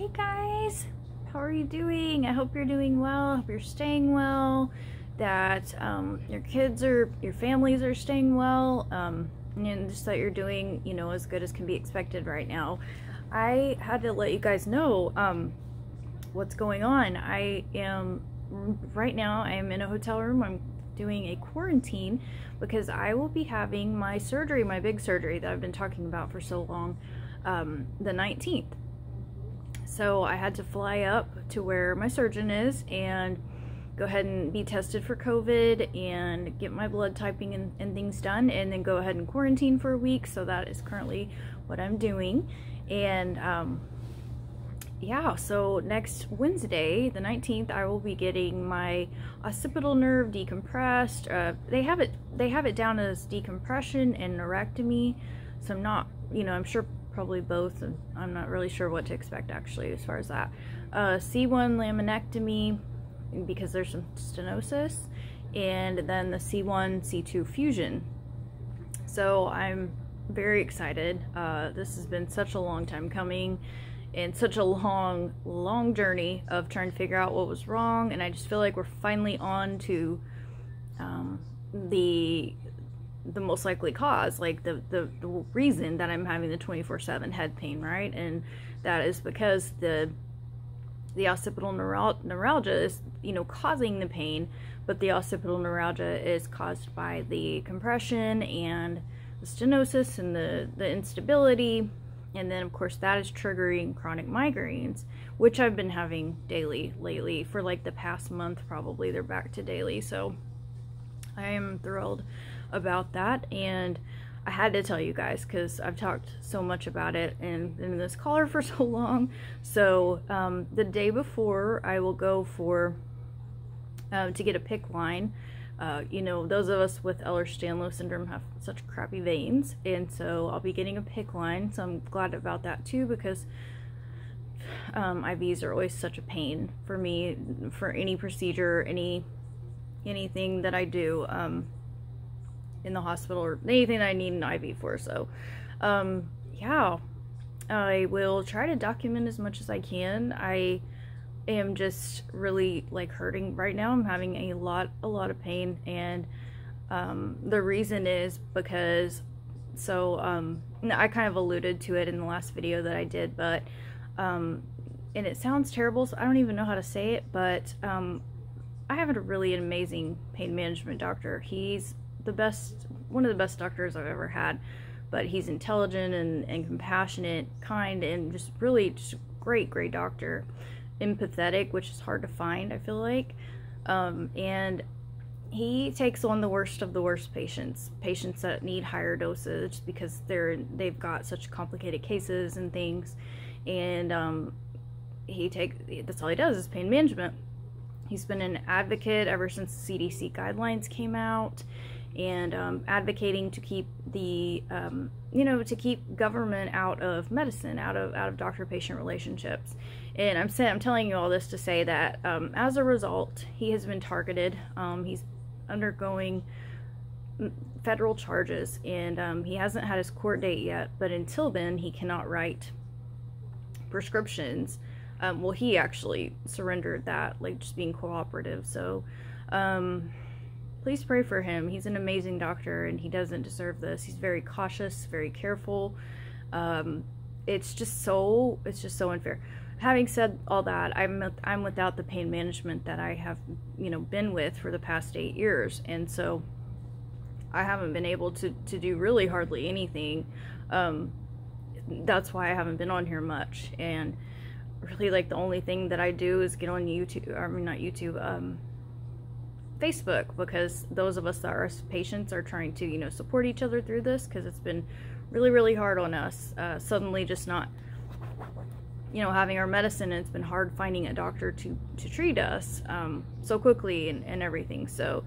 Hey guys, how are you doing? I hope you're doing well. I hope you're staying well, that your kids or your families are staying well, and just that you're doing, you know, as good as can be expected right now. I had to let you guys know what's going on. I am right now, I am in a hotel room. I'm doing a quarantine because I will be having my surgery, my big surgery that I've been talking about for so long, the 19th. So I had to fly up to where my surgeon is and go ahead and be tested for COVID and get my blood typing and things done, and then go ahead and quarantine for a week. So that is currently what I'm doing. And yeah, so next Wednesday, the 19th, I will be getting my occipital nerve decompressed. They have it down as decompression and neurectomy. So I'm not, you know, I'm sure probably both, and I'm not really sure what to expect actually as far as that. C1 laminectomy, because there's some stenosis, and then the C1-C2 fusion. So I'm very excited. This has been such a long time coming, and such a long journey of trying to figure out what was wrong, and I just feel like we're finally on to the most likely cause, like the reason that I'm having the 24/7 head pain, right? And that is because the occipital neuralgia is, you know, causing the pain, but the occipital neuralgia is caused by the compression and the stenosis and the instability. And then of course that is triggering chronic migraines, which I've been having daily lately for like the past month. Probably they're back to daily. So I am thrilled about that. And I had to tell you guys, cause I've talked so much about it and in this collar for so long. So, the day before I will go for, to get a PICC line. You know, those of us with Ehlers-Danlos syndrome have such crappy veins, and so I'll be getting a PICC line, so I'm glad about that too, because IVs are always such a pain for me, for any procedure, anything that I do in the hospital, or anything that I need an IV for. So yeah, I will try to document as much as I can. I am just really like hurting right now. I'm having a lot of pain, and the reason is because, so I kind of alluded to it in the last video that I did, but and it sounds terrible, so I don't even know how to say it, but I have a really amazing pain management doctor. He's the best, one of the best doctors I've ever had, but he's intelligent and compassionate, kind, and just really just great doctor. Empathetic, which is hard to find, I feel like, and he takes on the worst of the worst patients that need higher dosage because they've got such complicated cases and things, and that's all he does is pain management. He's been an advocate ever since the CDC guidelines came out, and advocating to keep the you know, to keep government out of medicine, out of doctor-patient relationships. And I'm telling you all this to say that as a result, he has been targeted. He's undergoing federal charges, and he hasn't had his court date yet, but until then he cannot write prescriptions. Well, he actually surrendered that, like just being cooperative. So please pray for him. He's an amazing doctor, and he doesn't deserve this. He's very cautious, very careful. It's just so unfair. Having said all that, I'm without the pain management that I have, you know, been with for the past 8 years, and so I haven't been able to do really hardly anything. That's why I haven't been on here much, and really like the only thing that I do is get on YouTube. I mean, not YouTube. Facebook, because those of us that are patients are trying to, you know, support each other through this, because it's been really hard on us, suddenly just not, you know, having our medicine, and it's been hard finding a doctor to treat us so quickly and everything. So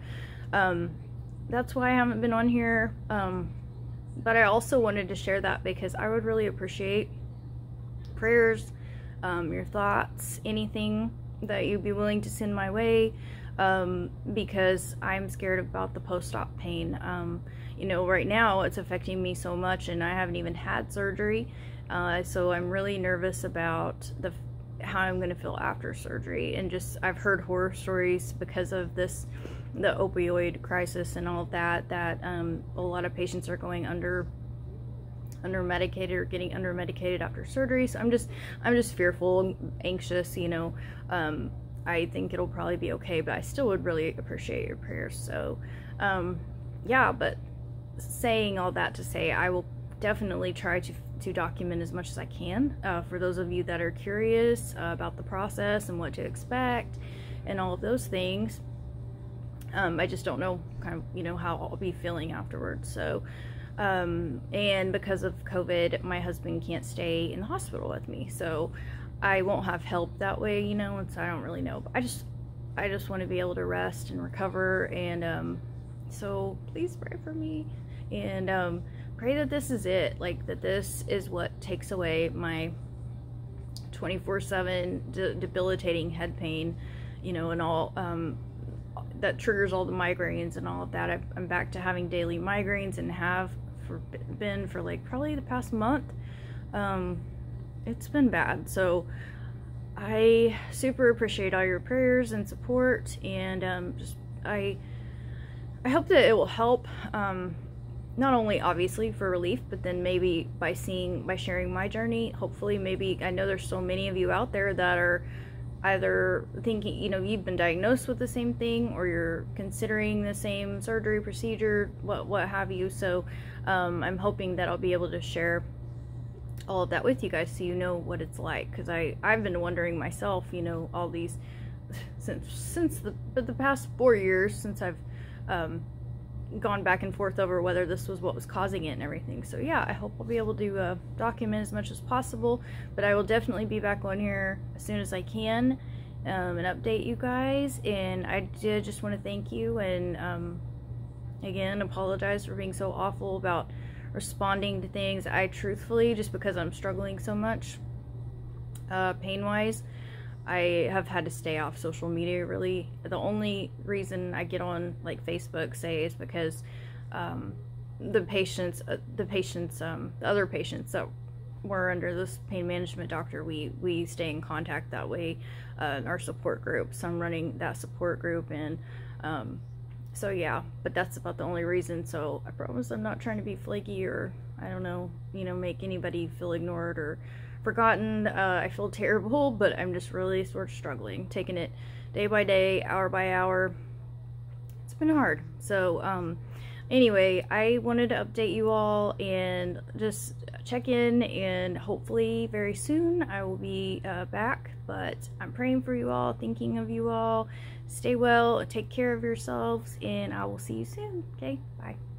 that's why I haven't been on here, but I also wanted to share that because I would really appreciate prayers, your thoughts, anything that you'd be willing to send my way, because I'm scared about the post-op pain. You know, right now it's affecting me so much, and I haven't even had surgery, so I'm really nervous about the how I'm going to feel after surgery. And just, I've heard horror stories because of this, the opioid crisis and all of that, that a lot of patients are going under-medicated or getting under-medicated after surgery. So I'm just fearful, anxious, you know. I think it'll probably be okay, but I still would really appreciate your prayers. So yeah, but saying all that to say, I will definitely try to document as much as I can for those of you that are curious about the process and what to expect and all of those things. I just don't know, kind of, you know, how I'll be feeling afterwards. So and because of COVID, my husband can't stay in the hospital with me, so I won't have help that way, you know. And so I don't really know, but I just want to be able to rest and recover. And so please pray for me, and pray that this is it, like that this is what takes away my 24/7 debilitating head pain, you know, and all that triggers all the migraines and all of that. I'm back to having daily migraines, and have been for like probably the past month. It's been bad. So I super appreciate all your prayers and support, and just I hope that it will help, not only obviously for relief, but then maybe by sharing my journey, hopefully, maybe, I know there's so many of you out there that are either thinking, you know, you've been diagnosed with the same thing, or you're considering the same surgery, procedure, what have you. So I'm hoping that I'll be able to share all of that with you guys, so you know what it's like, because I've been wondering myself, you know, all these since the past 4 years, since I've gone back and forth over whether this was what was causing it and everything. So yeah, I hope I'll be able to document as much as possible, but I will definitely be back on here as soon as I can and update you guys. And I did just want to thank you, and again, apologize for being so awful about responding to things. I truthfully, just because I'm struggling so much pain wise, I have had to stay off social media, really. The only reason I get on like Facebook, say, is because the other patients that were under this pain management doctor, we stay in contact that way, in our support group. So I'm running that support group, and so yeah, but that's about the only reason. So I promise I'm not trying to be flaky, or I don't know, you know, make anybody feel ignored or forgotten. I feel terrible, but I'm just really sort of struggling, taking it day by day, hour by hour. It's been hard. So anyway, I wanted to update you all and just check in, and hopefully very soon I will be back. But I'm praying for you all, thinking of you all. Stay well, take care of yourselves, and I will see you soon. Okay, bye.